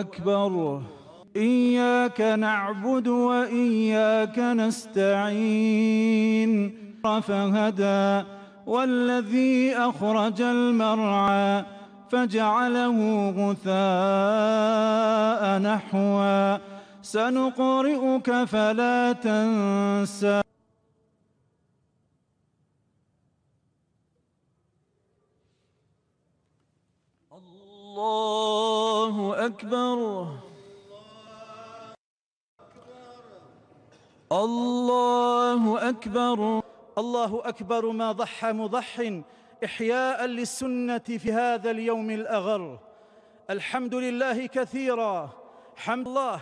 أكبر. إياك نعبد وإياك نستعين فهدى، والذي أخرج المرعى فجعله غثاء نحوا، سنقرئك فلا تنسى. الله أكبر. الله أكبر. الله أكبر ما ضحى مضحٍ إحياء للسنة في هذا اليوم الأغر. الحمد لله كثيرا، حمد الله.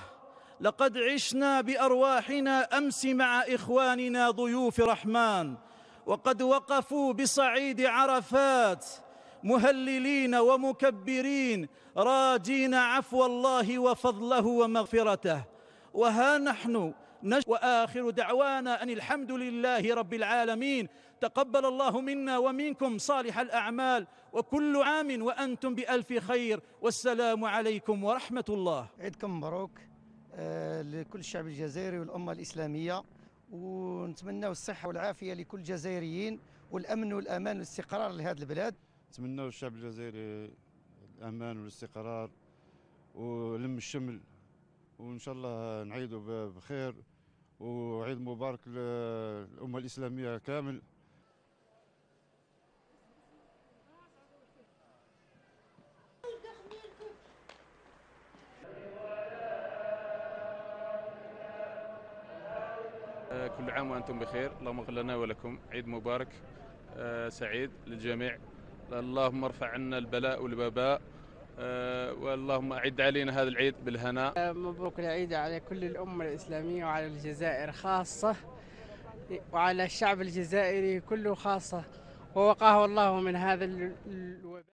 لقد عشنا بأرواحنا أمس مع إخواننا ضيوف الرحمن، وقد وقفوا بصعيد عرفات مهللين ومكبرين راجين عفو الله وفضله ومغفرته. وها نحن وآخر دعوانا أن الحمد لله رب العالمين. تقبل الله منا ومنكم صالح الأعمال، وكل عام وأنتم بألف خير، والسلام عليكم ورحمة الله. عيدكم مبروك لكل الشعب الجزائري والأمة الإسلامية، ونتمنوا الصحة والعافية لكل الجزائريين والأمن والأمان والاستقرار لهذا البلاد. نتمنوا الشعب الجزائري الأمان والاستقرار ولم الشمل، وإن شاء الله نعيدوا بخير، وعيد مبارك للأمة الإسلامية كامل. كل عام وأنتم بخير، اللهم اغفر لنا ولكم. عيد مبارك سعيد للجميع. اللهم ارفع عنا البلاء والوباء، واللهم أعد علينا هذا العيد بالهناء. مبروك العيد على كل الأمة الإسلامية وعلى الجزائر خاصة، وعلى الشعب الجزائري كله خاصة، ووقاه الله من هذا الوباء.